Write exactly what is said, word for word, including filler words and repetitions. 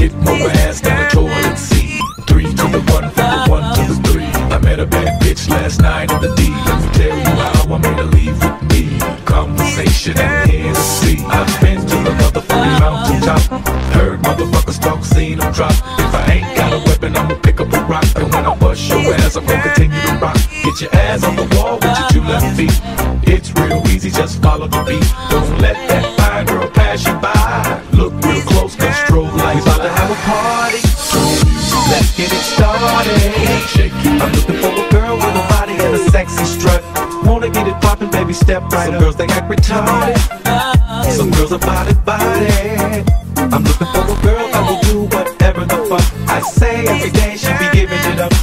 get more ass than a toilet seat. Three to the one, from the one to the three. I met a bad bitch last night in the D. Let me tell you how I made her leave with me. Conversation and Hennessy. I've been to the motherfucking mountaintop. Heard motherfuckers talk, seen them drop. If I ain't got a weapon, I'ma pick up a rock. And when I bust your ass, I'm gonna continue to rock. Get your ass on the wall with your two left feet. It's real easy, just follow the beat. Don't let that fine girl pass you by. Look real close, cause strobe lights about to have a party. Let's get it started. Shake it. I'm looking for a girl with a body and a sexy strut. Wanna get it poppin', baby, step right up. Some girls, they act retarded. Some girls are body, body. I'm looking for a girl that will do whatever the fuck I say every day. She be giving it up.